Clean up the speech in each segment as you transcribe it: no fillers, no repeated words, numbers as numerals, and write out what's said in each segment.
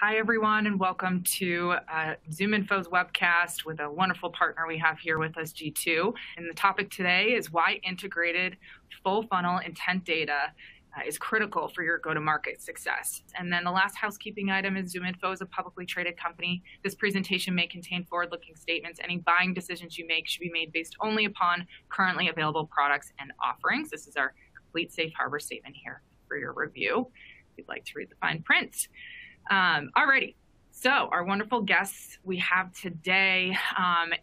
Hi, everyone, and welcome to ZoomInfo's webcast with a wonderful partner we have here with us, G2. And the topic today is why integrated full-funnel intent data is critical for your go-to-market success. And then the last housekeeping item is ZoomInfo is a publicly traded company. This presentation may contain forward-looking statements. Any buying decisions you make should be made based only upon currently available products and offerings. This is our complete safe harbor statement here for your review, if you'd like to read the fine print. Alrighty, so our wonderful guests we have today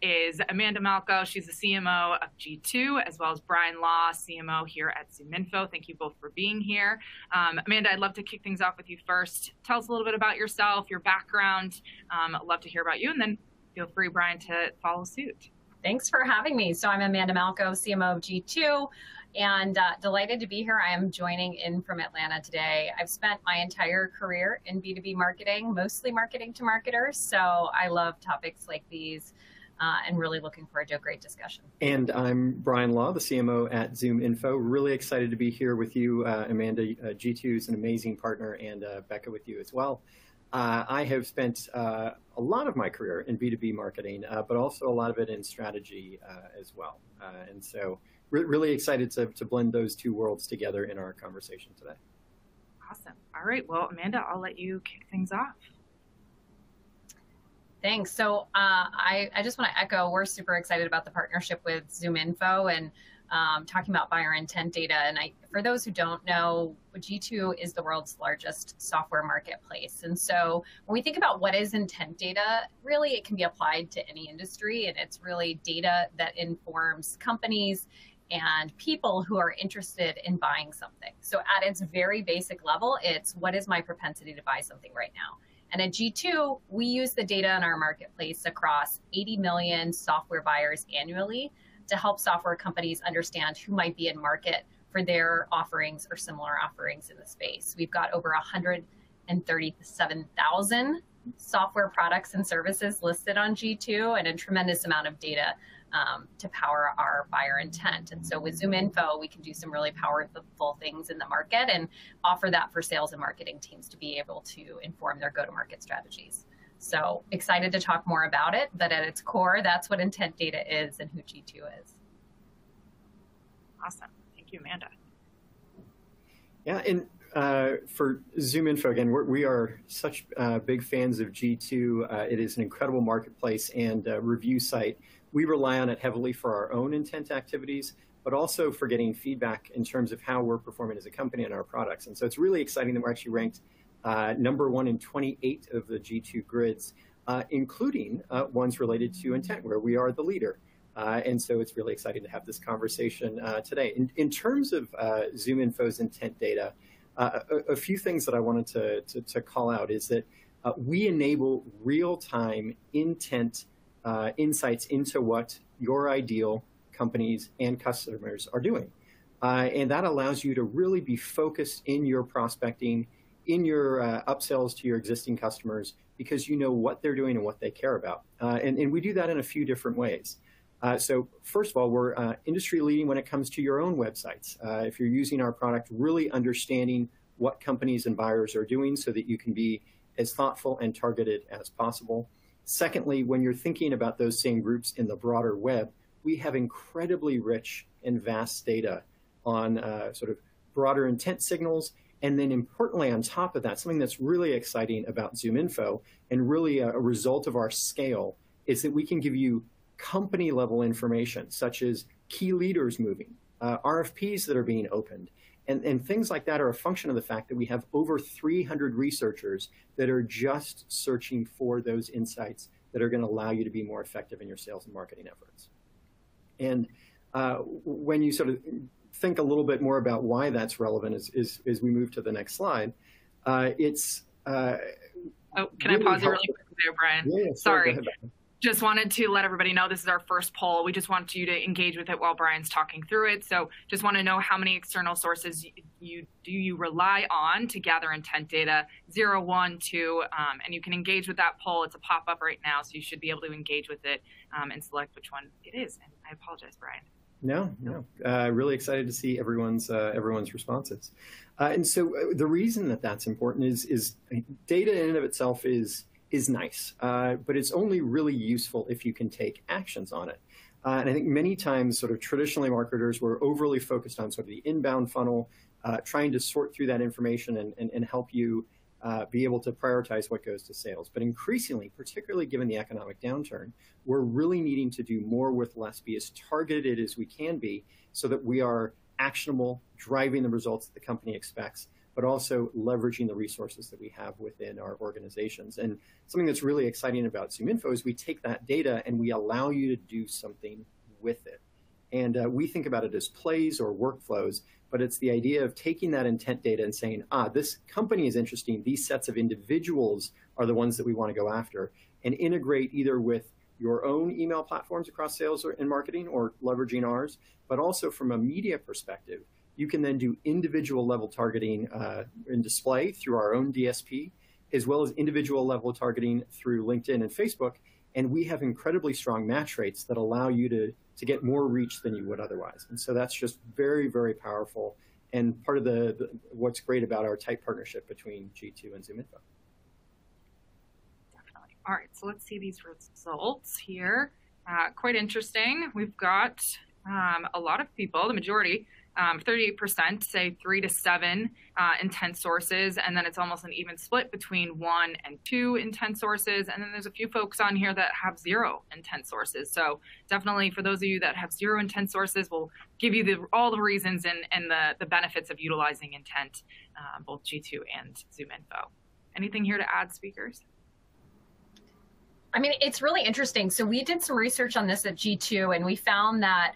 is Amanda Malko. She's the CMO of G2, as well as Bryan Law, CMO here at ZoomInfo. Thank you both for being here. Amanda, I'd love to kick things off with you first. Tell us a little bit about yourself, your background. I'd love to hear about you, and then feel free, Bryan, to follow suit. Thanks for having me. So I'm Amanda Malko, CMO of G2. And delighted to be here. I am joining in from Atlanta today. I've spent my entire career in B2B marketing, mostly marketing to marketers. So I love topics like these and really looking forward to a great discussion. And I'm Bryan Law, the CMO at ZoomInfo. Really excited to be here with you, Amanda. G2 is an amazing partner, and Becca with you as well. I have spent a lot of my career in B2B marketing, but also a lot of it in strategy as well. And so really excited to blend those two worlds together in our conversation today. Awesome. All right. Well, Amanda, I'll let you kick things off. Thanks. So I just want to echo, we're super excited about the partnership with ZoomInfo and talking about buyer intent data. And for those who don't know, G2 is the world's largest software marketplace. And so when we think about what is intent data, really it can be applied to any industry, and it's really data that informs companies and people who are interested in buying something. So at its very basic level, it's what is my propensity to buy something right now? And at G2, we use the data in our marketplace across 80 million software buyers annually to help software companies understand who might be in market for their offerings or similar offerings in the space. We've got over 137,000 software products and services listed on G2 and a tremendous amount of data to power our buyer intent. And so with ZoomInfo, we can do some really powerful things in the market and offer that for sales and marketing teams to be able to inform their go-to-market strategies. So excited to talk more about it, but at its core, that's what intent data is and who G2 is. Awesome. Thank you, Amanda. Yeah, and for ZoomInfo, again, we are such big fans of G2. It is an incredible marketplace and review site. We rely on it heavily for our own intent activities, but also for getting feedback in terms of how we're performing as a company and our products. And so it's really exciting that we're actually ranked #1 in 28 of the G2 grids, including ones related to intent, where we are the leader. And so it's really exciting to have this conversation today. In terms of ZoomInfo's intent data, a few things that I wanted to call out is that we enable real-time intent insights into what your ideal companies and customers are doing. And that allows you to really be focused in your prospecting, in your upsells to your existing customers, because you know what they're doing and what they care about. And we do that in a few different ways. So first of all, we're industry leading when it comes to your own websites. If you're using our product, really understanding what companies and buyers are doing so that you can be as thoughtful and targeted as possible. Secondly, when you're thinking about those same groups in the broader web, we have incredibly rich and vast data on sort of broader intent signals. And then importantly, on top of that, something that's really exciting about ZoomInfo and really a result of our scale is that we can give you company level information, such as key leaders moving, RFPs that are being opened. And things like that are a function of the fact that we have over 300 researchers that are just searching for those insights that are going to allow you to be more effective in your sales and marketing efforts. And when you sort of think a little bit more about why that's relevant as we move to the next slide, it's... oh, can really I pause you really quick there, Bryan? Yeah, sorry. Just wanted to let everybody know this is our first poll. We just want you to engage with it while Bryan's talking through it. So just want to know how many external sources do you rely on to gather intent data, 0, 1, 2, and you can engage with that poll. It's a pop-up right now, so you should be able to engage with it and select which one it is. And I apologize, Bryan. No. Really excited to see everyone's responses. And so the reason that that's important is data in and of itself is nice, but it's only really useful if you can take actions on it. And I think many times sort of traditionally marketers were overly focused on sort of the inbound funnel, trying to sort through that information and help you be able to prioritize what goes to sales. But increasingly, particularly given the economic downturn, we're really needing to do more with less, be as targeted as we can be so that we are actionable, driving the results that the company expects, but also leveraging the resources that we have within our organizations. And something that's really exciting about ZoomInfo is we take that data and we allow you to do something with it. And we think about it as plays or workflows, but it's the idea of taking that intent data and saying, ah, this company is interesting. These sets of individuals are the ones that we want to go after, and integrate either with your own email platforms across sales and marketing or leveraging ours, but also from a media perspective, you can then do individual level targeting and display through our own DSP, as well as individual level targeting through LinkedIn and Facebook. And we have incredibly strong match rates that allow you to get more reach than you would otherwise. And so that's just very, very powerful. And part of the what's great about our tight partnership between G2 and ZoomInfo. Definitely. All right, so let's see these results here. Quite interesting. We've got a lot of people, the majority, 38% say 3 to 7 intent sources, and then it's almost an even split between 1 and 2 intent sources, and then there's a few folks on here that have 0 intent sources. So definitely for those of you that have 0 intent sources, we'll give you all the reasons and the benefits of utilizing intent, both G2 and ZoomInfo. Anything here to add, speakers? I mean, it's really interesting. So we did some research on this at G2, and we found that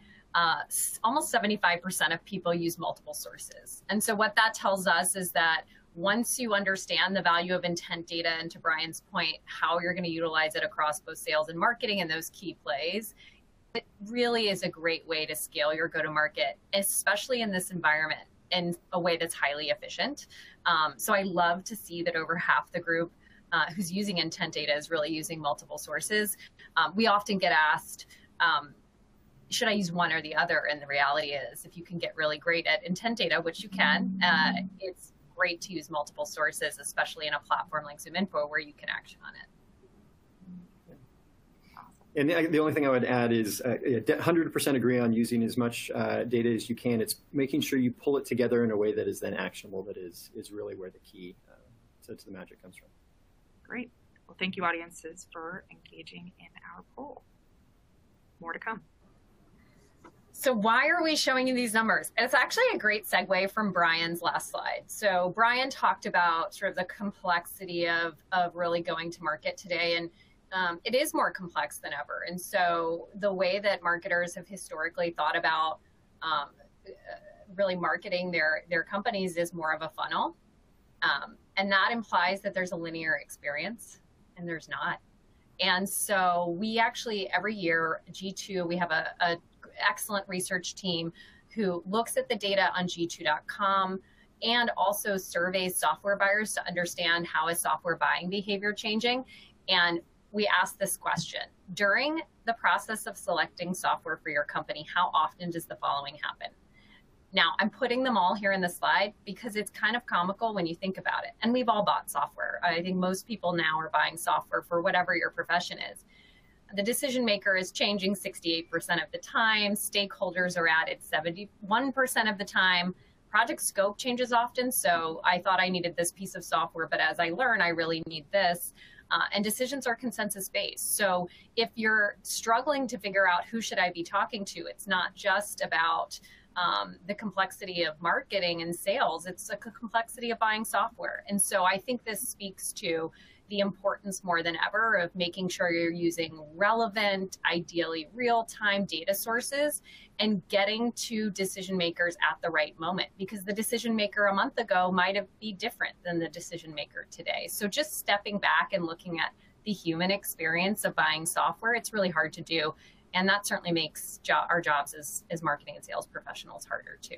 almost 75% of people use multiple sources. And so what that tells us is that once you understand the value of intent data, and to Bryan's point, how you're going to utilize it across both sales and marketing and those key plays, it really is a great way to scale your go-to-market, especially in this environment, in a way that's highly efficient. So I love to see that over half the group who's using intent data is really using multiple sources. We often get asked, should I use one or the other? And the reality is, if you can get really great at intent data, which you can, it's great to use multiple sources, especially in a platform like ZoomInfo where you can action on it. And the only thing I would add is 100% agree on using as much data as you can. It's making sure you pull it together in a way that is then actionable, that is really where the key to the magic comes from. Great. Well, thank you, audiences, for engaging in our poll. More to come. So why are we showing you these numbers? It's actually a great segue from Bryan's last slide. So Bryan talked about sort of the complexity of really going to market today, and it is more complex than ever. And so the way that marketers have historically thought about really marketing their companies is more of a funnel. And that implies that there's a linear experience, and there's not. And so we actually, every year, G2, we have a excellent research team who looks at the data on G2.com and also surveys software buyers to understand how is software buying behavior changing. And we ask this question: during the process of selecting software for your company, how often does the following happen? Now, I'm putting them all here in the slide because it's kind of comical when you think about it. And we've all bought software. I think most people now are buying software for whatever your profession is. The decision maker is changing 68% of the time. Stakeholders are added 71% of the time. Project scope changes often. So I thought I needed this piece of software, but as I learn, I really need this. And decisions are consensus-based. So if you're struggling to figure out who should I be talking to, it's not just about the complexity of marketing and sales. It's a complexity of buying software. And so I think this speaks to the importance more than ever of making sure you're using relevant, ideally real-time data sources and getting to decision makers at the right moment, because the decision maker a month ago might have been different than the decision maker today. So just stepping back and looking at the human experience of buying software, it's really hard to do. And that certainly makes our jobs as marketing and sales professionals harder too.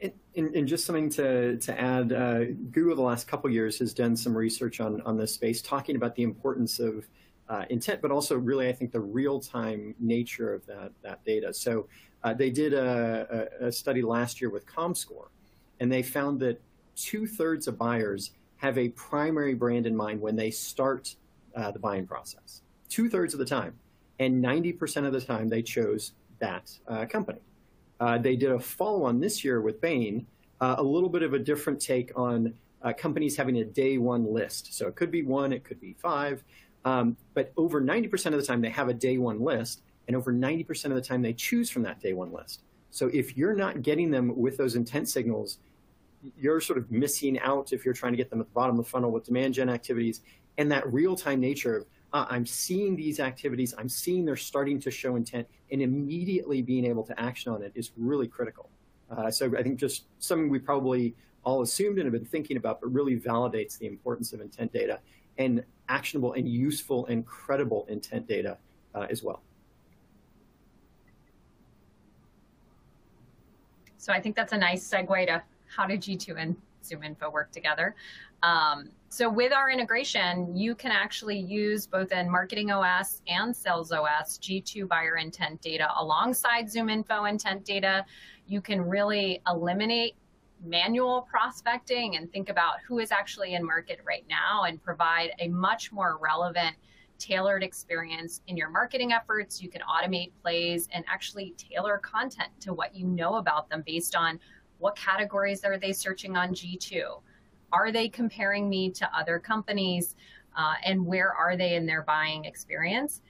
Yeah. And just something to add, Google the last couple of years has done some research on this space, talking about the importance of intent, but also really, I think, the real-time nature of that data. So they did a study last year with ComScore, and they found that 2/3 of buyers have a primary brand in mind when they start the buying process, 2/3 of the time. And 90% of the time, they chose that company. They did a follow-on this year with Bain, a little bit of a different take on companies having a day one list. So it could be one, it could be five, but over 90% of the time, they have a day one list, and over 90% of the time, they choose from that day one list. So if you're not getting them with those intent signals, you're sort of missing out if you're trying to get them at the bottom of the funnel with demand gen activities. And that real-time nature of, I'm seeing these activities, I'm seeing they're starting to show intent, and immediately being able to action on it is really critical. So I think just something we probably all assumed and have been thinking about, but really validates the importance of intent data and actionable and useful and credible intent data as well. So I think that's a nice segue to how do G2 and ZoomInfo work together. So with our integration, you can actually use both in Marketing OS and Sales OS, G2 buyer intent data alongside ZoomInfo intent data. You can really eliminate manual prospecting and think about who is actually in market right now and provide a much more relevant, tailored experience in your marketing efforts. You can automate plays and actually tailor content to what you know about them based on what categories are they searching on G2. Are they comparing me to other companies? And where are they in their buying experience?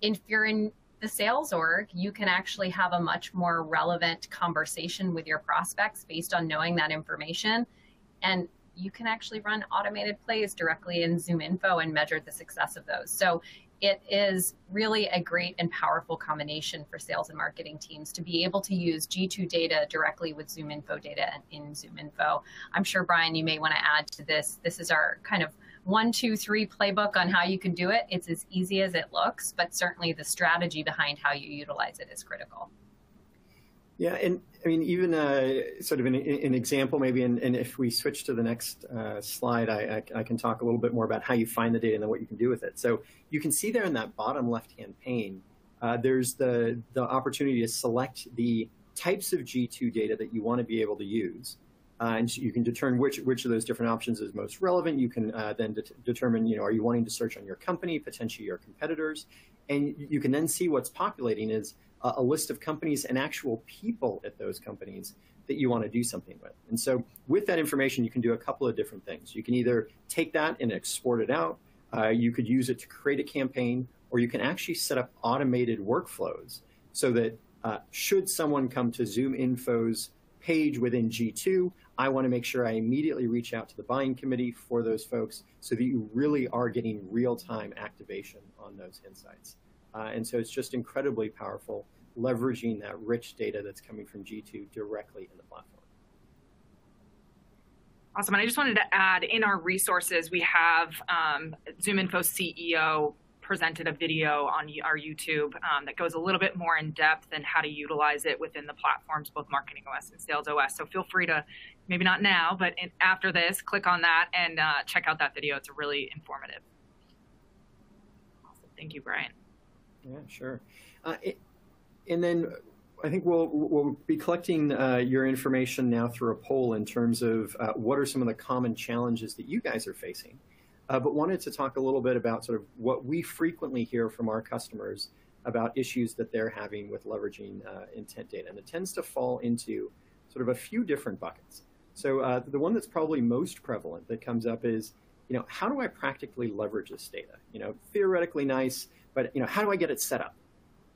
If you're in the sales org, you can actually have a much more relevant conversation with your prospects based on knowing that information. And you can actually run automated plays directly in ZoomInfo and measure the success of those. So it is really a great and powerful combination for sales and marketing teams to be able to use G2 data directly with ZoomInfo data and in ZoomInfo. I'm sure, Bryan, you may want to add to this. This is our kind of 1, 2, 3 playbook on how you can do it. It's as easy as it looks, but certainly the strategy behind how you utilize it is critical. Yeah, and I mean, even sort of an example, maybe, and if we switch to the next slide, I can talk a little bit more about how you find the data and then what you can do with it. So you can see there in that bottom left-hand pane, there's the opportunity to select the types of G2 data that you want to be able to use. And so you can determine which of those different options is most relevant. You can then determine, you know, are you wanting to search on your company, potentially your competitors? And you can then see what's populating is a list of companies and actual people at those companies that you want to do something with. And so with that information, you can do a couple of different things. You can either take that and export it out. You could use it to create a campaign, or you can actually set up automated workflows so that should someone come to ZoomInfo's page within G2, I want to make sure I immediately reach out to the buying committee for those folks so that you really are getting real-time activation on those insights. And so it's just incredibly powerful, leveraging that rich data that's coming from G2 directly in the platform. Awesome. And I just wanted to add, in our resources, we have ZoomInfo CEO presented a video on our YouTube that goes a little bit more in depth and how to utilize it within the platforms, both Marketing OS and Sales OS. So feel free to, maybe not now, but after this, click on that and check out that video. It's really informative. Awesome. Thank you, Bryan. Yeah, sure. And then I think we'll be collecting your information now through a poll in terms of what are some of the common challenges that you guys are facing. But wanted to talk a little bit about sort of what we frequently hear from our customers about issues that they're having with leveraging intent data. And it tends to fall into sort of a few different buckets. So the one that's probably most prevalent that comes up is, you know, how do I practically leverage this data? You know, theoretically nice, but, you know, how do I get it set up?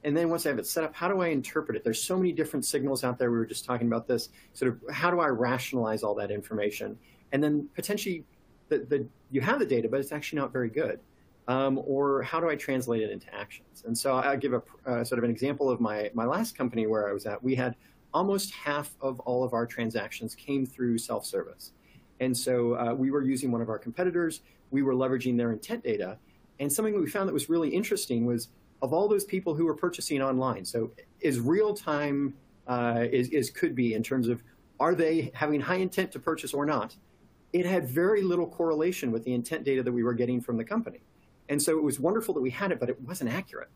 And then once I have it set up, how do I interpret it? There's so many different signals out there. We were just talking about this, sort of how do I rationalize all that information? And then potentially you have the data, but it's actually not very good. Or how do I translate it into actions? And so I'll give a sort of an example of my last company where I was at. We had almost half of all of our transactions came through self-service. And so we were using one of our competitors. We were leveraging their intent data. And something that we found that was really interesting was, of all those people who were purchasing online, so as real time as could be in terms of are they having high intent to purchase or not, it had very little correlation with the intent data that we were getting from the company. And so it was wonderful that we had it, but it wasn't accurate.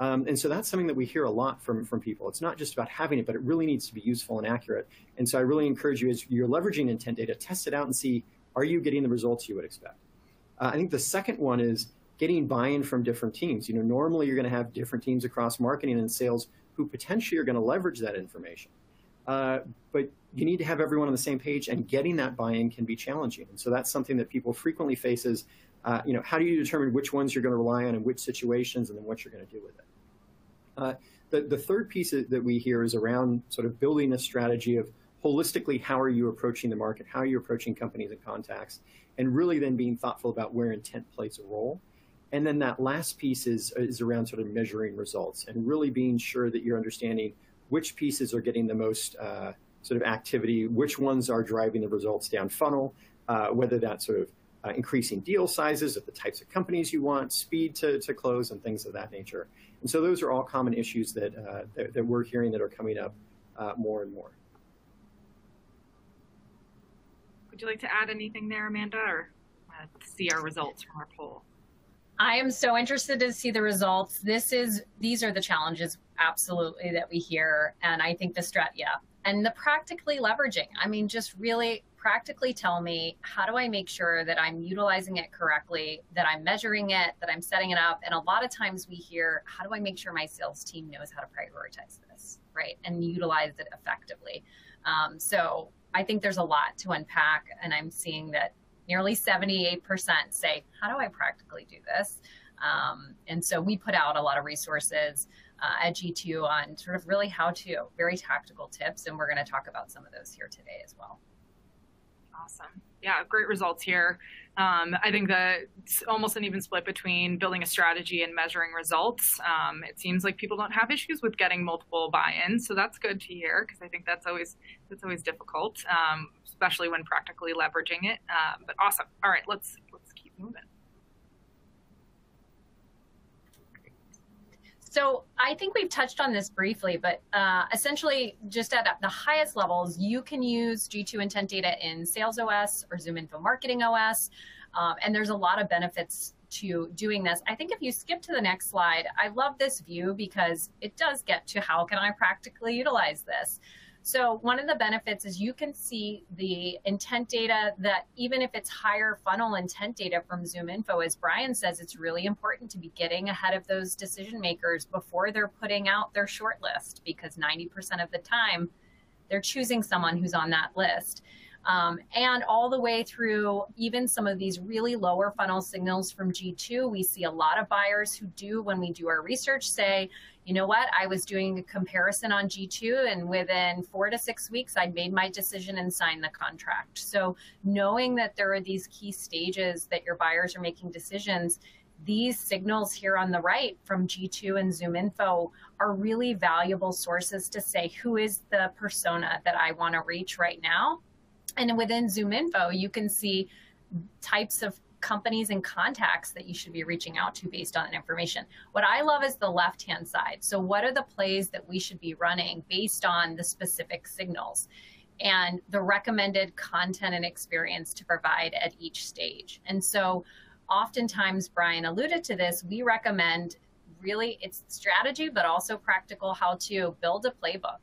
And so that's something that we hear a lot from people. It's not just about having it, but it really needs to be useful and accurate. And so I really encourage you, as you're leveraging intent data, test it out and see, are you getting the results you would expect? I think the second one is getting buy-in from different teams. You know, normally you're going to have different teams across marketing and sales who potentially are going to leverage that information. But you need to have everyone on the same page, and getting that buy-in can be challenging. And so that's something that people frequently face is, you know, how do you determine which ones you're going to rely on in which situations, and then what you're going to do with it? The third piece that we hear is around sort of building a strategy of holistically, how are you approaching the market? How are you approaching companies and contacts? And really then being thoughtful about where intent plays a role. And then that last piece is around sort of measuring results and really being sure that you're understanding which pieces are getting the most sort of activity, which ones are driving the results down funnel, whether that's sort of increasing deal sizes of the types of companies you want, speed to close, and things of that nature. And so those are all common issues that, that we're hearing that are coming up more and more. Would you like to add anything there, Amanda, or see our results from our poll? I am so interested to see the results. These are the challenges, absolutely, that we hear. And I think the and the practically leveraging. I mean, just really practically tell me, how do I make sure that I'm utilizing it correctly, that I'm measuring it, that I'm setting it up? And a lot of times we hear, how do I make sure my sales team knows how to prioritize this, right? And utilize it effectively. So I think there's a lot to unpack, and I'm seeing that nearly 78% say, how do I practically do this? And so we put out a lot of resources at G2 on sort of really how-to, very tactical tips, and we're going to talk about some of those here today as well. Awesome. Yeah, great results here. I think it's almost an even split between building a strategy and measuring results. It seems like people don't have issues with getting multiple buy-ins, so that's good to hear, because I think that's always difficult, especially when practically leveraging it. But awesome. All right, let's keep moving. So I think we've touched on this briefly, but essentially just at the highest levels, you can use G2 intent data in Sales OS or ZoomInfo Marketing OS. And there's a lot of benefits to doing this. I think if you skip to the next slide, I love this view because it does get to how can I practically utilize this. So one of the benefits is you can see the intent data that even if it's higher funnel intent data from ZoomInfo, as Bryan says, it's really important to be getting ahead of those decision makers before they're putting out their short list, because 90% of the time they're choosing someone who's on that list. And all the way through even some of these really lower funnel signals from G2, we see a lot of buyers who do, when we do our research, say, you know what, I was doing a comparison on G2 and within 4 to 6 weeks, I made my decision and signed the contract. So knowing that there are these key stages that your buyers are making decisions, these signals here on the right from G2 and ZoomInfo are really valuable sources to say, who is the persona that I want to reach right now? And within ZoomInfo, you can see types of companies and contacts that you should be reaching out to based on that information. What I love is the left-hand side. So what are the plays that we should be running based on the specific signals and the recommended content and experience to provide at each stage? And so oftentimes, Bryan alluded to this, we recommend really it's strategy, but also practical how to build a playbook.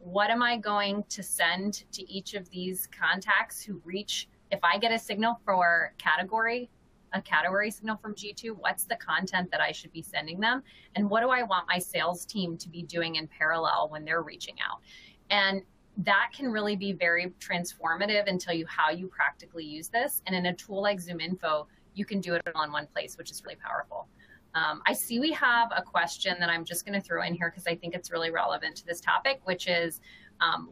What am I going to send to each of these contacts who reach? If I get a signal for category, a category signal from G2, what's the content that I should be sending them? And what do I want my sales team to be doing in parallel when they're reaching out? And that can really be very transformative and tell you how you practically use this. And in a tool like ZoomInfo, you can do it all in one place, which is really powerful. I see we have a question that I'm just going to throw in here because I think it's really relevant to this topic, which is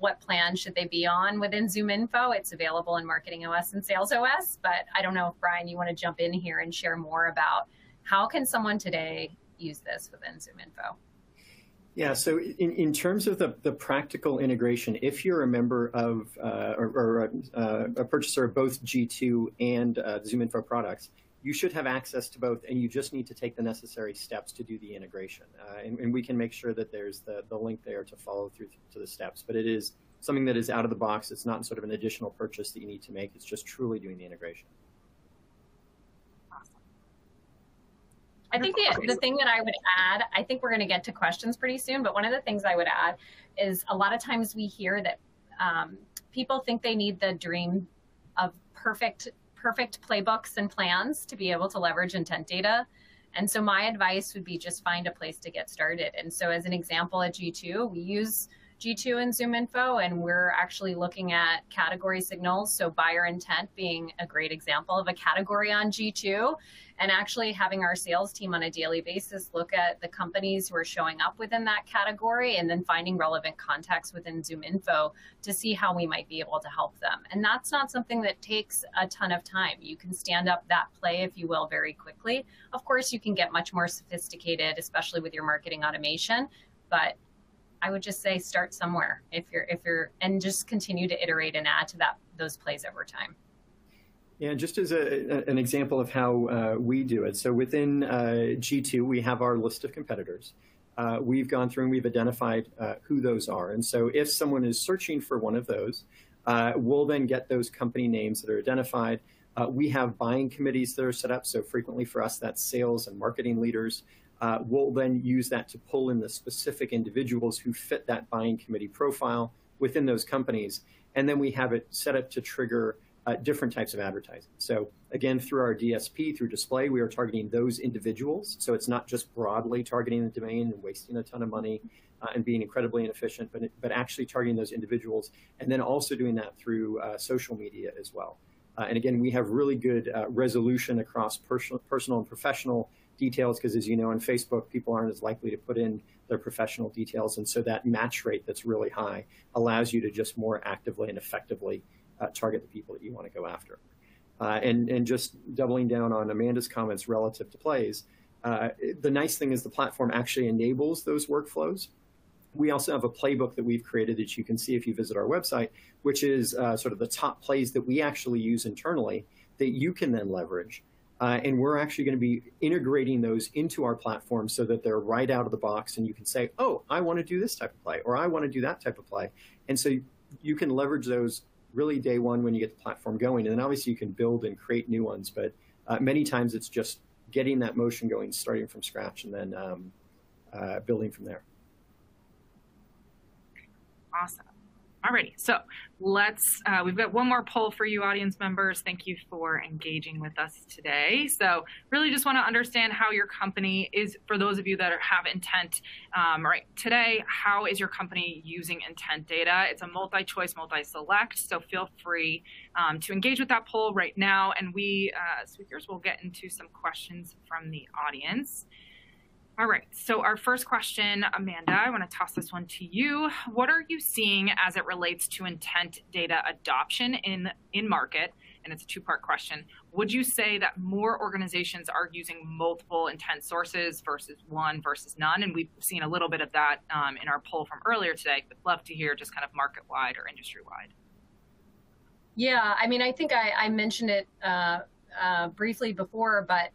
what plan should they be on within ZoomInfo? It's available in Marketing OS and Sales OS, but I don't know if, Bryan, you want to jump in here and share more about how can someone today use this within ZoomInfo? Yeah, so in terms of the practical integration, if you're a member of or a purchaser of both G2 and ZoomInfo products, you should have access to both, and you just need to take the necessary steps to do the integration. And we can make sure that there's the link there to follow through to the steps. But it is something that is out of the box. It's not sort of an additional purchase that you need to make. It's just truly doing the integration. Awesome. I think the thing that I would add, I think we're going to get to questions pretty soon, but one of the things I would add is a lot of times we hear that people think they need the dream of perfect playbooks and plans to be able to leverage intent data. And so my advice would be just find a place to get started. And so as an example at G2, we use G2 and ZoomInfo, and we're actually looking at category signals. So buyer intent being a great example of a category on G2, and actually having our sales team on a daily basis look at the companies who are showing up within that category and then finding relevant contacts within ZoomInfo to see how we might be able to help them. And that's not something that takes a ton of time. You can stand up that play, if you will, very quickly. Of course, you can get much more sophisticated, especially with your marketing automation, but I would just say start somewhere if you're and just continue to iterate and add to those plays over time. Yeah, just as an example of how we do it. So within G2, we have our list of competitors. We've gone through and we've identified who those are. And so if someone is searching for one of those, we'll then get those company names that are identified. We have buying committees that are set up. So frequently for us, that's sales and marketing leaders. We'll then use that to pull in the specific individuals who fit that buying committee profile within those companies. And then we have it set up to trigger different types of advertising. So again, through our DSP, through display, we are targeting those individuals. So it's not just broadly targeting the domain and wasting a ton of money and being incredibly inefficient, but actually targeting those individuals. And then also doing that through social media as well. And again, we have really good resolution across personal and professional details, because as you know, on Facebook, people aren't as likely to put in their professional details. And so that match rate that's really high allows you to just more actively and effectively target the people that you want to go after. And just doubling down on Amanda's comments relative to plays, the nice thing is the platform actually enables those workflows. We also have a playbook that we've created that you can see if you visit our website, which is sort of the top plays that we actually use internally that you can then leverage. And we're actually going to be integrating those into our platform so that they're right out of the box. And you can say, oh, I want to do this type of play, or I want to do that type of play. And so you can leverage those really day one when you get the platform going. And then obviously you can build and create new ones. But many times it's just getting that motion going, starting from scratch, and then building from there. Awesome. Alrighty, so let's, we've got one more poll for you, audience members. Thank you for engaging with us today. So really just want to understand how your company is, for those of you that have intent right today, how is your company using intent data? It's a multi-choice, multi-select, so feel free to engage with that poll right now. And we, speakers, will get into some questions from the audience. All right, so our first question, Amanda, I want to toss this one to you. What are you seeing as it relates to intent data adoption in market? And it's a two-part question. Would you say that more organizations are using multiple intent sources versus one versus none? And we've seen a little bit of that in our poll from earlier today, but love to hear just kind of market-wide or industry-wide. Yeah, I mean, I think I mentioned it briefly before, but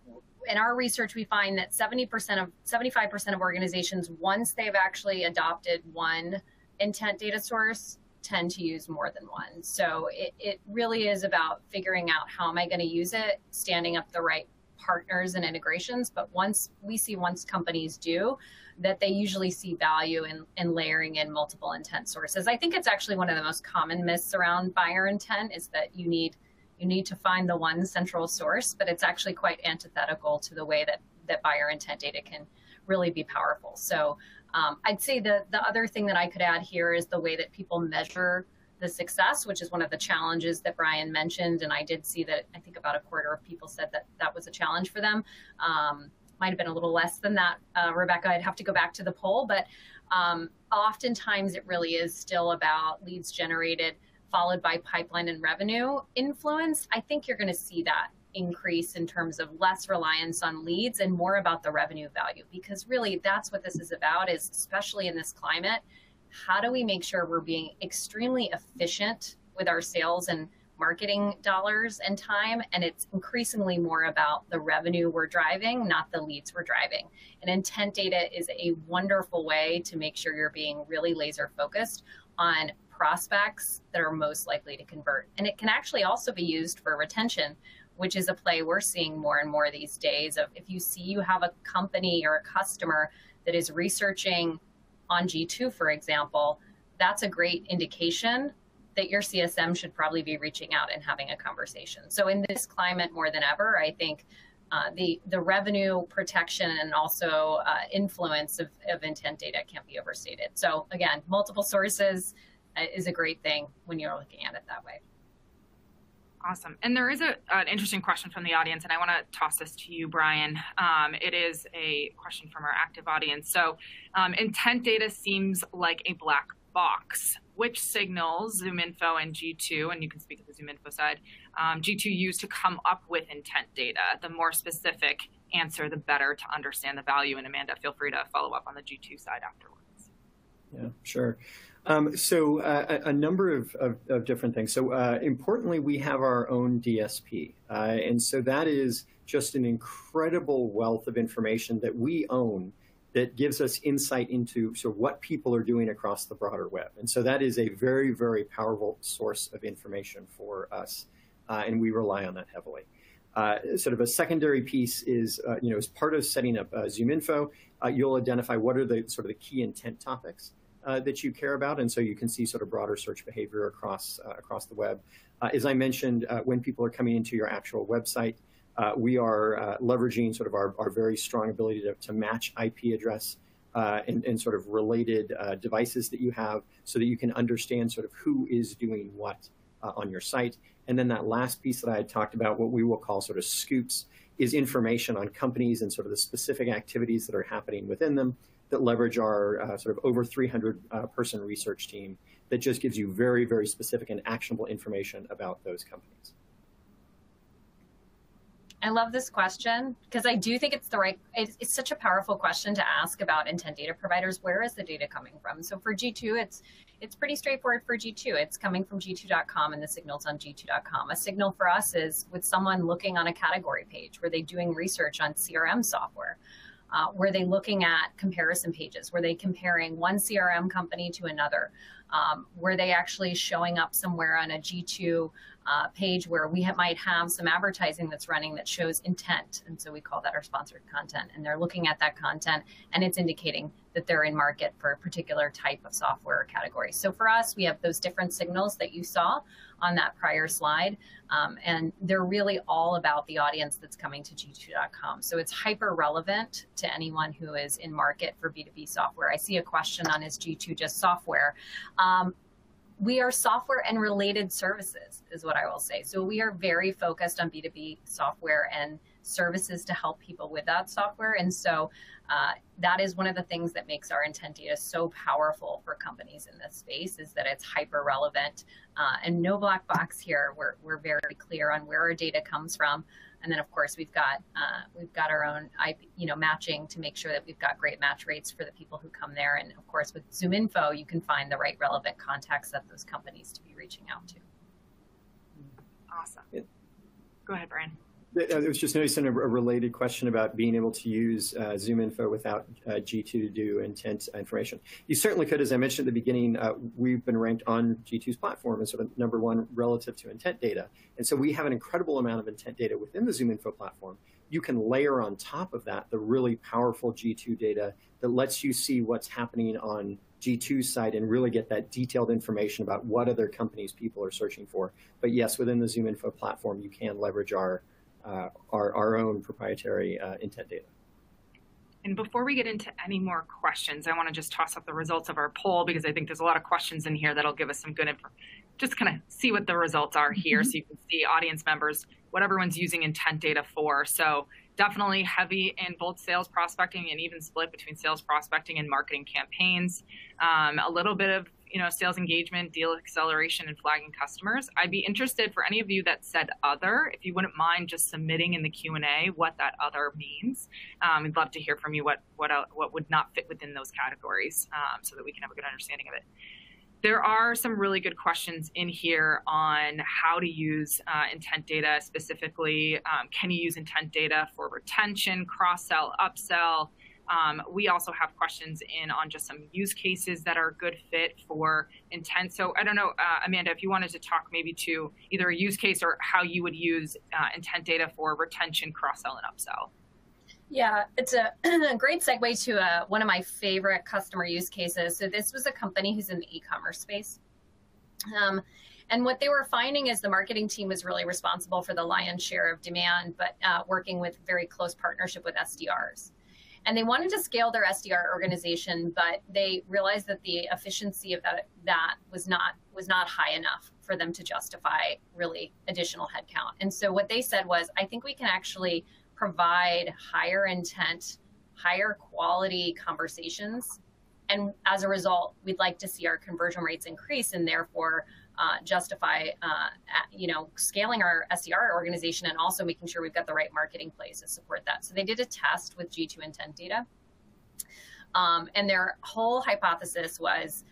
in our research, we find that 75% of organizations, once they've actually adopted one intent data source, tend to use more than one. So it really is about figuring out how am I going to use it, standing up the right partners and integrations. But once companies do that, they usually see value in layering in multiple intent sources. I think it's actually one of the most common myths around buyer intent is that you need to find the one central source, but it's actually quite antithetical to the way that buyer intent data can really be powerful. So I'd say the other thing that I could add here is the way that people measure the success, which is one of the challenges that Bryan mentioned. And I did see that I think about a quarter of people said that was a challenge for them. Might have been a little less than that, Rebecca. I'd have to go back to the poll, but oftentimes it really is still about leads generated, followed by pipeline and revenue influence. I think you're going to see that increase in terms of less reliance on leads and more about the revenue value, because really that's what this is about, is especially in this climate, how do we make sure we're being extremely efficient with our sales and marketing dollars and time? And it's increasingly more about the revenue we're driving, not the leads we're driving. And intent data is a wonderful way to make sure you're being really laser focused on prospects that are most likely to convert. And it can actually also be used for retention, which is a play we're seeing more and more these days. Of if you see you have a company or a customer that is researching on G2, for example, that's a great indication that your CSM should probably be reaching out and having a conversation. So in this climate more than ever, I think the revenue protection and also influence of intent data can't be overstated. So again, multiple sources is a great thing when you're looking at it that way. Awesome. And there is an interesting question from the audience, and I want to toss this to you, Bryan. It is a question from our active audience. So intent data seems like a black box. Which signals ZoomInfo and G2, and you can speak to the ZoomInfo side, G2 used to come up with intent data? The more specific answer, the better to understand the value. And Amanda, feel free to follow up on the G2 side afterwards. Yeah, sure. So a number of different things. So importantly, we have our own DSP. And so that is just an incredible wealth of information that we own that gives us insight into what people are doing across the broader web. And so that is a very, very powerful source of information for us. And we rely on that heavily. Sort of a secondary piece is, as part of setting up ZoomInfo, you'll identify what are the sort of the key intent topics that you care about, and so you can see sort of broader search behavior across across the web. As I mentioned, when people are coming into your actual website, we are leveraging sort of our very strong ability to match IP address and sort of related devices that you have, so that you can understand sort of who is doing what on your site. And then that last piece that I had talked about, what we will call sort of scoops, is information on companies and sort of the specific activities that are happening within them that leverage our sort of over 300 person research team that just gives you very, very specific and actionable information about those companies. I love this question because I do think it's the right, it's such a powerful question to ask about intent data providers. Where is the data coming from? So for G2, it's pretty straightforward for G2. It's coming from G2.com and the signals on G2.com. A signal for us is with someone looking on a category page. Were they doing research on CRM software? Were they looking at comparison pages? Were they comparing one CRM company to another? Were they actually showing up somewhere on a G2 page where we might have some advertising that's running that shows intent? And so we call that our sponsored content. And they're looking at that content, and it's indicating that they're in market for a particular type of software or category. So for us, we have those different signals that you saw on that prior slide. And they're really all about the audience that's coming to G2.com. So it's hyper relevant to anyone who is in market for B2B software. I see a question on, is G2 just software? We are software and related services is what I will say. So we are very focused on B2B software and services to help people with that software. And so that is one of the things that makes our intent data so powerful for companies in this space, is that it's hyper relevant and no black box here. We're very clear on where our data comes from. And then of course we've got our own IP, matching to make sure that we've got great match rates for the people who come there. And of course with ZoomInfo, you can find the right relevant contacts at those companies to be reaching out to. Awesome. Yeah. Go ahead, Bryan. I was just noticing a related question about being able to use ZoomInfo without G2 to do intent information. You certainly could. As I mentioned at the beginning, we've been ranked on G2's platform as sort of #1 relative to intent data. And so we have an incredible amount of intent data within the ZoomInfo platform. You can layer on top of that the really powerful G2 data that lets you see what's happening on G2's site and really get that detailed information about what other companies people are searching for. But yes, within the ZoomInfo platform, you can leverage our own proprietary intent data. And before we get into any more questions, I want to just toss up the results of our poll, because I think there's a lot of questions in here that'll give us some good info. Just kind of see what the results are here, so you can see audience members, what everyone's using intent data for. So definitely heavy in both sales prospecting, and even split between sales prospecting and marketing campaigns. A little bit of sales engagement, deal acceleration, and flagging customers. I'd be interested for any of you that said other, if you wouldn't mind just submitting in the Q&A what that other means. We'd love to hear from you what would not fit within those categories, so that we can have a good understanding of it. There are some really good questions in here on how to use intent data specifically. Can you use intent data for retention, cross-sell, upsell? We also have questions in on just some use cases that are a good fit for intent. So I don't know, Amanda, if you wanted to talk maybe to either a use case or how you would use intent data for retention, cross-sell, and upsell. Yeah, it's a great segue to one of my favorite customer use cases. So this was a company who's in the e-commerce space. And what they were finding is the marketing team was really responsible for the lion's share of demand, but working with very close partnership with SDRs. And they wanted to scale their SDR organization, but they realized that the efficiency of that was not high enough for them to justify really additional headcount. And so what they said was, I think we can actually provide higher intent, higher quality conversations. And as a result, we'd like to see our conversion rates increase and therefore justify, you know, scaling our SDR organization and also making sure we've got the right marketing plays to support that. So they did a test with G2 intent data. And their whole hypothesis was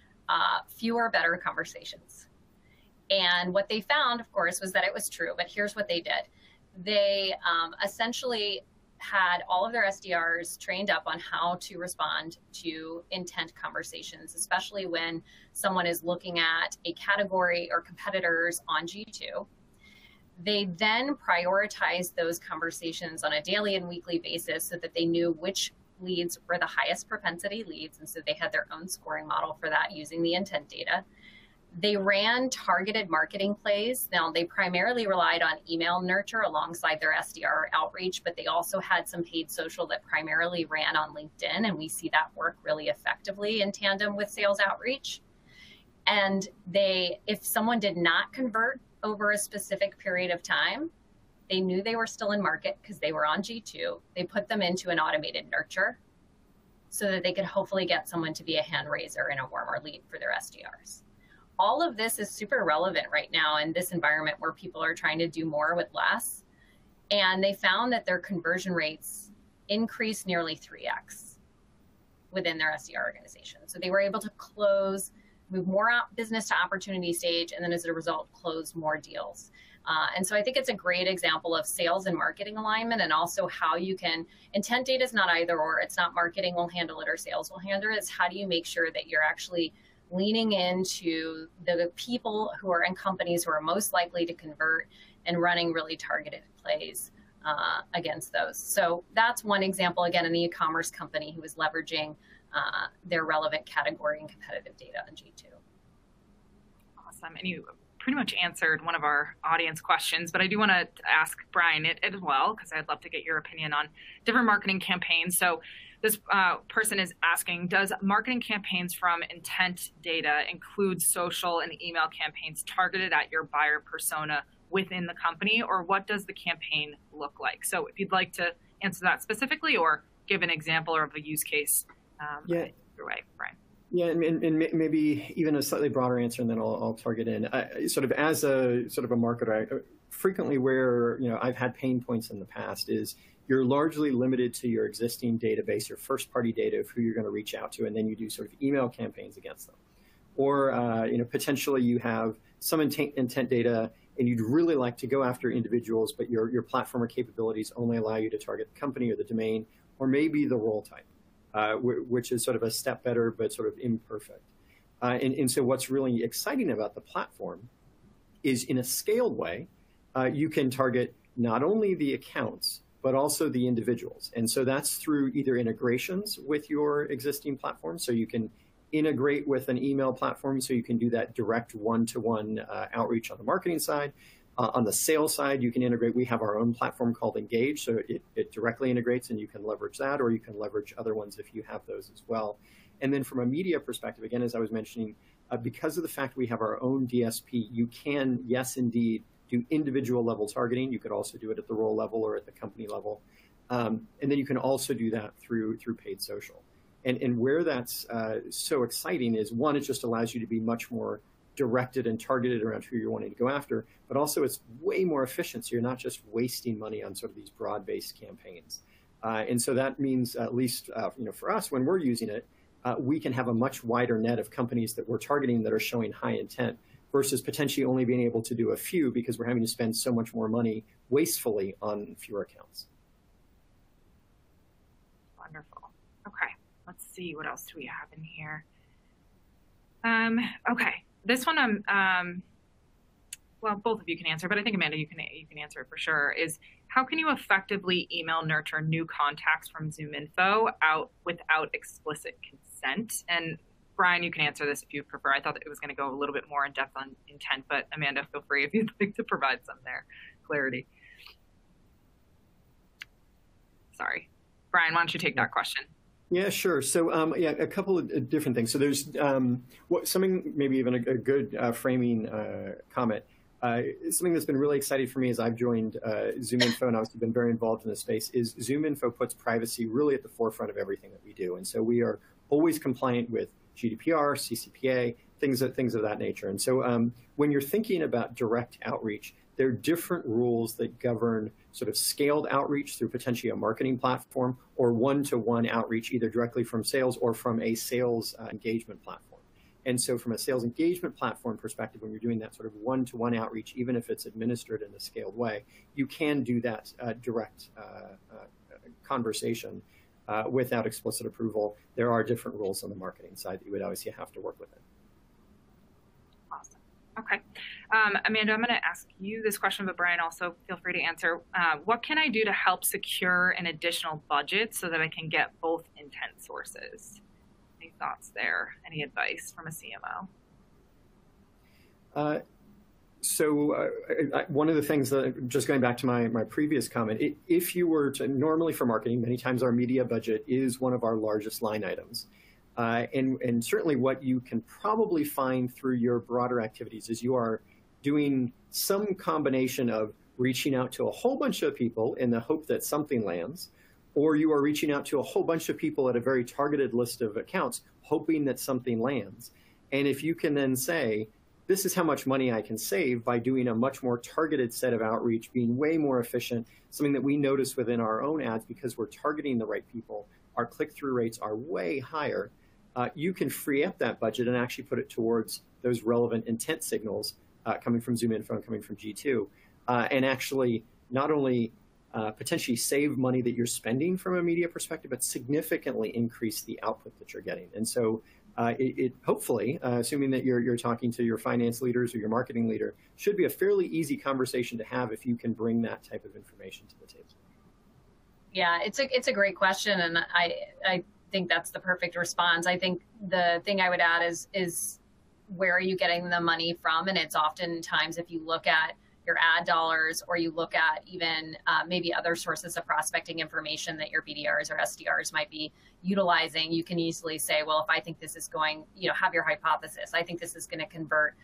fewer, better conversations. And what they found, of course, was that it was true, but here's what they did. They essentially had all of their SDRs trained up on how to respond to intent conversations, especially when someone is looking at a category or competitors on G2. They then prioritized those conversations on a daily and weekly basis so that they knew which leads were the highest propensity leads. And so they had their own scoring model for that using the intent data. They ran targeted marketing plays. Now, they primarily relied on email nurture alongside their SDR outreach, but they also had some paid social that primarily ran on LinkedIn, and we see that work really effectively in tandem with sales outreach. And they, if someone did not convert over a specific period of time, they knew they were still in market because they were on G2. They put them into an automated nurture so that they could hopefully get someone to be a hand raiser and a warmer lead for their SDRs. All of this is super relevant right now in this environment where people are trying to do more with less. And they found that their conversion rates increased nearly 3x within their SDR organization. So they were able to close, move more business to opportunity stage, and then as a result, close more deals. And so I think it's a great example of sales and marketing alignment and also how you can, intent data is not either or, it's not marketing will handle it or sales will handle it. It's how do you make sure that you're actually leaning into the people who are in companies who are most likely to convert and running really targeted plays against those. So that's one example, again, in the e-commerce company who was leveraging their relevant category and competitive data on G2. Awesome. And you pretty much answered one of our audience questions, but I do want to ask Bryan it as well, because I'd love to get your opinion on different marketing campaigns. So this person is asking, does marketing campaigns from intent data include social and email campaigns targeted at your buyer persona within the company, or what does the campaign look like? So if you'd like to answer that specifically or give an example or of a use case, yeah. Either way, Bryan. Yeah, and maybe even a slightly broader answer, and then I'll target in. As a marketer, frequently where I've had pain points in the past is you're largely limited to your existing database, your first-party data of who you're going to reach out to, and then you do sort of email campaigns against them. Or potentially you have some intent data, and you'd really like to go after individuals, but your platform or capabilities only allow you to target the company or the domain, or maybe the role type. Which is sort of a step better, but sort of imperfect. And so what's really exciting about the platform is in a scaled way, you can target not only the accounts, but also the individuals. And so that's through either integrations with your existing platform. So you can integrate with an email platform. So you can do that direct one-to-one outreach on the marketing side. On the sales side, you can integrate. We have our own platform called Engage, so it directly integrates, and you can leverage that, or you can leverage other ones if you have those as well. And then from a media perspective, again, as I was mentioning, because of the fact we have our own DSP, you can, yes, indeed, do individual level targeting. You could also do it at the role level or at the company level. And then you can also do that through paid social. And where that's so exciting is, one, it just allows you to be much more directed and targeted around who you're wanting to go after, but also it's way more efficient. So you're not just wasting money on sort of these broad-based campaigns. And so that means, at least for us, when we're using it, we can have a much wider net of companies that we're targeting that are showing high intent versus potentially only being able to do a few because we're having to spend so much more money wastefully on fewer accounts. Wonderful. see, what else do we have in here? Okay, this one, well, both of you can answer, but I think Amanda, you can answer it for sure, is how can you effectively email nurture new contacts from ZoomInfo out without explicit consent? And Bryan, you can answer this if you prefer. I thought that it was going to go a little bit more in depth on intent, but Amanda, feel free if you'd like to provide some clarity. Sorry. Bryan, why don't you take that question? Yeah, sure. So, yeah, a couple of different things. So there's something, maybe even a good framing comment. Something that's been really exciting for me as I've joined ZoomInfo and obviously been very involved in this space is ZoomInfo puts privacy really at the forefront of everything that we do. And so we are always compliant with GDPR, CCPA, things of that nature. And so when you're thinking about direct outreach, there are different rules that govern sort of scaled outreach through potentially a marketing platform or one-to-one outreach, either directly from sales or from a sales engagement platform. And so from a sales engagement platform perspective, when you're doing that sort of one-to-one outreach, even if it's administered in a scaled way, you can do that direct conversation without explicit approval. There are different rules on the marketing side that you would obviously have to work with it. Awesome. Okay. Amanda, I'm going to ask you this question, but Bryan also feel free to answer. What can I do to help secure an additional budget so that I can get both intent sources? Any thoughts there? Any advice from a CMO? One of the things that, just going back to my previous comment, if you were to, normally for marketing, many times our media budget is one of our largest line items. And certainly what you can probably find through your broader activities is you are doing some combination of reaching out to a whole bunch of people in the hope that something lands, or you are reaching out to a whole bunch of people at a very targeted list of accounts, hoping that something lands. And if you can then say, this is how much money I can save by doing a much more targeted set of outreach, being way more efficient, something that we notice within our own ads because we're targeting the right people, our click-through rates are way higher, you can free up that budget and actually put it towards those relevant intent signals coming from ZoomInfo and coming from G2, and actually not only potentially save money that you're spending from a media perspective, but significantly increase the output that you're getting. And so it hopefully, assuming that you're talking to your finance leaders or your marketing leader, should be a fairly easy conversation to have if you can bring that type of information to the table. Yeah, it's a great question, and I think that's the perfect response. I think the thing I would add is where are you getting the money from, and it's oftentimes if you look at your ad dollars, or you look at even maybe other sources of prospecting information that your BDRs or SDRs might be utilizing, you can easily say, well, if I think this is going, you know, have your hypothesis. I think this is going to convert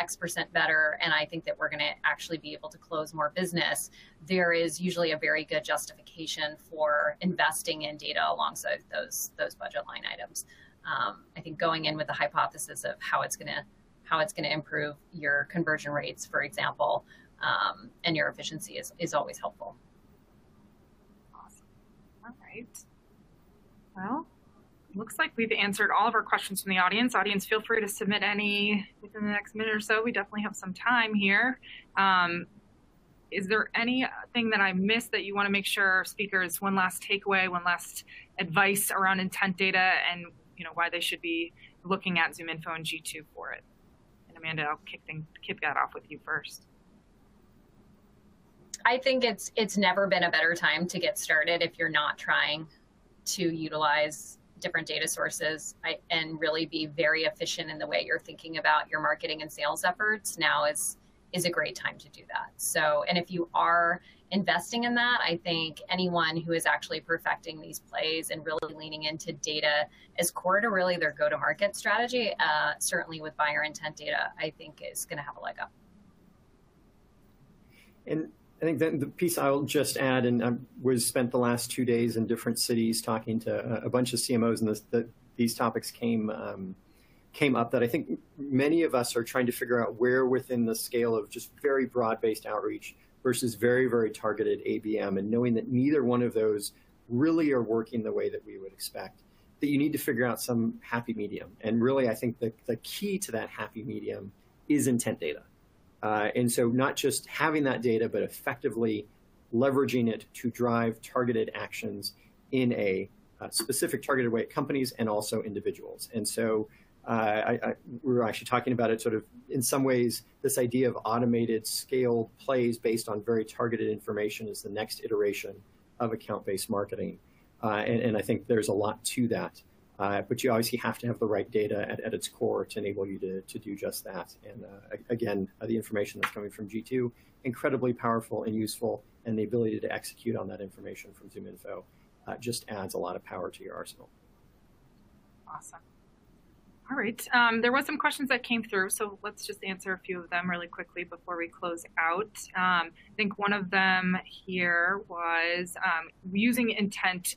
X% better, and I think that we're going to actually be able to close more business. There is usually a very good justification for investing in data alongside those budget line items. I think going in with the hypothesis of how it's going to improve your conversion rates, for example, and your efficiency is always helpful. Awesome. All right. Well, looks like we've answered all of our questions from the audience. Audience, feel free to submit any within the next minute or so. We definitely have some time here. Is there anything that I missed that you want to make sure, speakers, one last takeaway, one last advice around intent data and, you know, why they should be looking at ZoomInfo and G2 for it? Amanda, I'll kick that off with you first. I think it's never been a better time to get started if you're not trying to utilize different data sources and really be very efficient in the way you're thinking about your marketing and sales efforts. Now is a great time to do that. So, and if you are investing in that, I think anyone who is actually perfecting these plays and really leaning into data as core to really their go-to-market strategy, certainly with buyer intent data, I think is going to have a leg up. And I think that the piece I'll just add, and I was spent the last 2 days in different cities talking to a bunch of CMOs, and these topics came up that I think many of us are trying to figure out where within the scale of just very broad-based outreach versus very, very targeted ABM, and knowing that neither one of those really are working the way that we would expect, that you need to figure out some happy medium. And really, I think the key to that happy medium is intent data. And so not just having that data, but effectively leveraging it to drive targeted actions in a specific targeted way at companies and also individuals. And so we were actually talking about it sort of in some ways, this idea of automated scaled plays based on very targeted information is the next iteration of account-based marketing. And I think there's a lot to that. But you obviously have to have the right data at its core to enable you to do just that. And again, the information that's coming from G2, incredibly powerful and useful, and the ability to execute on that information from ZoomInfo just adds a lot of power to your arsenal. Awesome. All right. There were some questions that came through, so let's just answer a few of them really quickly before we close out. I think one of them here was using intent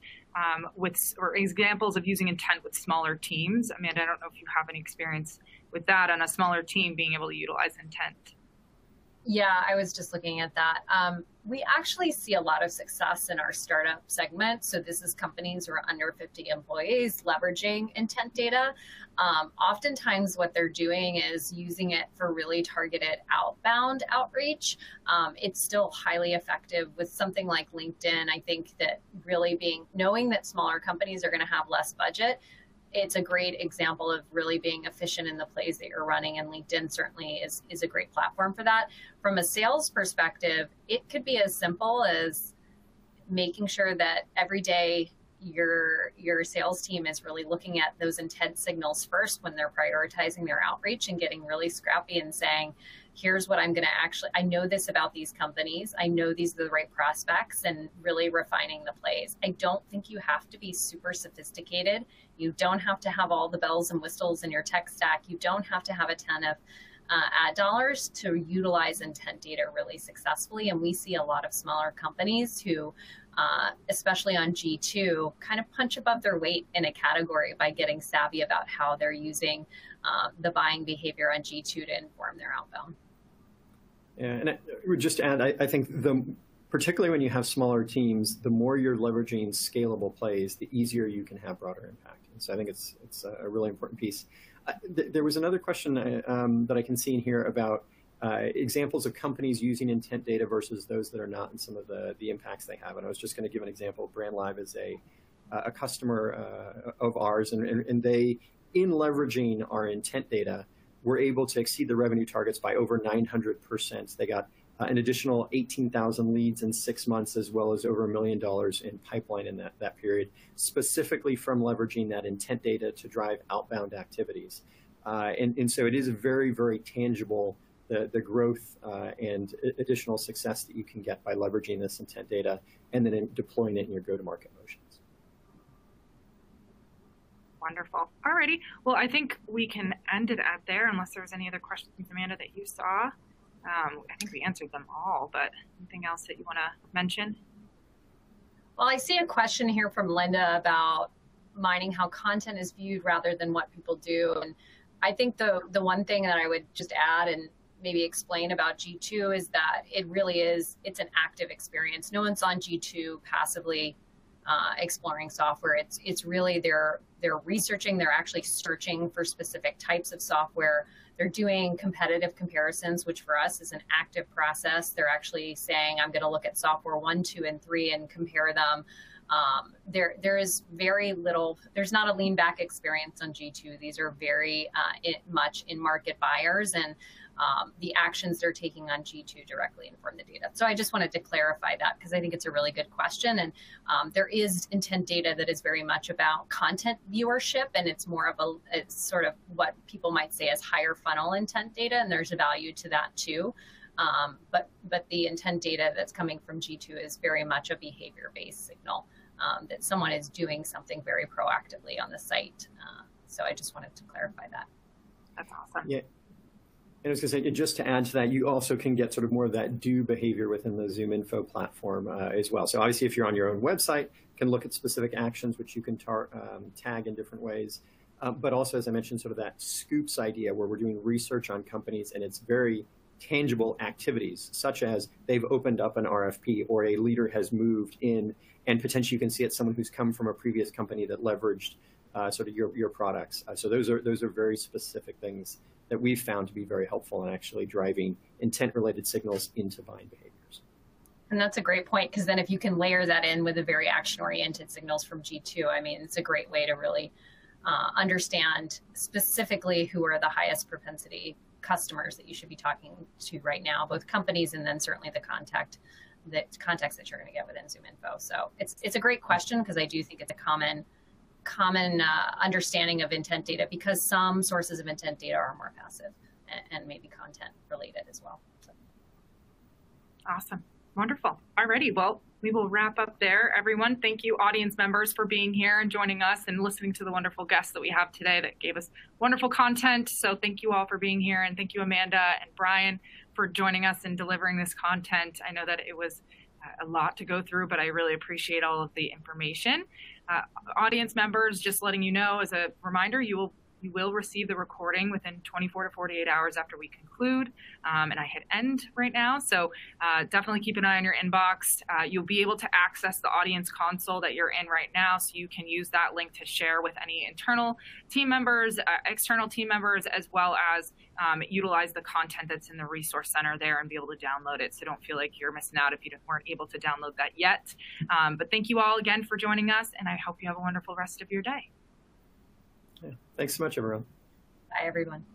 or examples of using intent with smaller teams. Amanda, I don't know if you have any experience with that on a smaller team being able to utilize intent. Yeah, I was just looking at that. We actually see a lot of success in our startup segment. So this is companies who are under 50 employees leveraging intent data. Oftentimes what they're doing is using it for really targeted outbound outreach. It's still highly effective with something like LinkedIn. I think that really knowing that smaller companies are going to have less budget, it's a great example of really being efficient in the plays that you're running, and LinkedIn certainly is a great platform for that. From a sales perspective, it could be as simple as making sure that every day your sales team is really looking at those intent signals first when they're prioritizing their outreach and getting really scrappy and saying, here's what I'm going to actually, I know this about these companies. I know these are the right prospects, and really refining the plays. I don't think you have to be super sophisticated. You don't have to have all the bells and whistles in your tech stack. You don't have to have a ton of ad dollars to utilize intent data really successfully. And we see a lot of smaller companies who, especially on G2, kind of punch above their weight in a category by getting savvy about how they're using the buying behavior on G2 to inform their outbound. Yeah, and I would just add, I think particularly when you have smaller teams, the more you're leveraging scalable plays, the easier you can have broader impact. And so I think it's a really important piece. There was another question that I can see in here about examples of companies using intent data versus those that are not, and some of the impacts they have. And I was just going to give an example. BrandLive is a customer of ours, and they, in leveraging our intent data, were able to exceed the revenue targets by over 900%. They got an additional 18,000 leads in 6 months, as well as over $1 million in pipeline in that period, specifically from leveraging that intent data to drive outbound activities. And so it is very, very tangible, the growth and additional success that you can get by leveraging this intent data and then deploying it in your go-to-market motions. Wonderful. All righty. Well, I think we can end it at there unless there was any other questions, Amanda, that you saw. I think we answered them all, but anything else that you want to mention? Well, I see a question here from Linda about mining how content is viewed rather than what people do. And I think the one thing that I would just add and maybe explain about G2 is that it really is, it's an active experience. No one's on G2 passively exploring software. It's really they're researching, they're actually searching for specific types of software. They're doing competitive comparisons, which for us is an active process. They're actually saying, I'm going to look at software 1, 2, and 3 and compare them. There is very little, there's not a lean back experience on G2. These are very much in market buyers, and the actions they're taking on G2 directly inform the data. So I just wanted to clarify that because I think it's a really good question. And there is intent data that is very much about content viewership, and it's more of it's sort of what people might say as higher funnel intent data, and there's a value to that too. But the intent data that's coming from G2 is very much a behavior-based signal that someone is doing something very proactively on the site. So I just wanted to clarify that. That's awesome. Yeah. And I was going to say, just to add to that, you also can get sort of more of that do behavior within the ZoomInfo platform as well. So obviously, if you're on your own website, you can look at specific actions, which you can tag in different ways. But also, as I mentioned, sort of that scoops idea where we're doing research on companies, and it's very tangible activities, such as they've opened up an RFP or a leader has moved in, and potentially you can see it's someone who's come from a previous company that leveraged sort of your products. So those are very specific things that we've found to be very helpful in actually driving intent-related signals into buying behaviors. And that's a great point, because then if you can layer that in with the very action-oriented signals from G2, I mean, it's a great way to really understand specifically who are the highest propensity customers that you should be talking to right now, both companies and then certainly the contacts that you're going to get within ZoomInfo. So it's a great question, because I do think it's a common understanding of intent data, because some sources of intent data are more passive and maybe content related as well. So. Awesome. Wonderful. Alrighty. Well, we will wrap up there, everyone. Thank you, audience members, for being here and joining us and listening to the wonderful guests that we have today that gave us wonderful content. So thank you all for being here. And thank you, Amanda and Bryan, for joining us and delivering this content. I know that it was a lot to go through, but I really appreciate all of the information. Audience members, just letting you know, as a reminder, you will receive the recording within 24 to 48 hours after we conclude. And I hit end right now. So definitely keep an eye on your inbox. You'll be able to access the audience console that you're in right now. So you can use that link to share with any internal team members, external team members, as well as utilize the content that's in the resource center there and be able to download it. So don't feel like you're missing out if you weren't able to download that yet. But thank you all again for joining us. And I hope you have a wonderful rest of your day. Yeah. Thanks so much, everyone. Bye, everyone.